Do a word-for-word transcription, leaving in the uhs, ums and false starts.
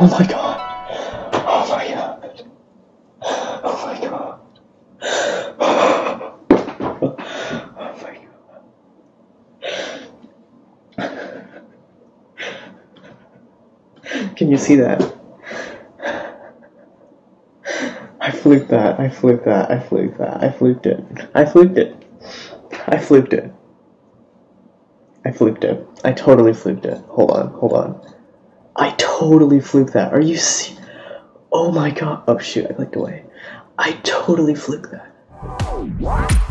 Oh my god. Oh my god. Oh my god. Oh my god. Can you see that? I fluked that. I fluked that. I fluked that. I fluked it. I fluked it. I fluked it. I fluked it. I totally fluked it. Hold on, hold on. I totally fluked that. Are you see? Oh my god. Oh shoot, I clicked away. I totally fluked that.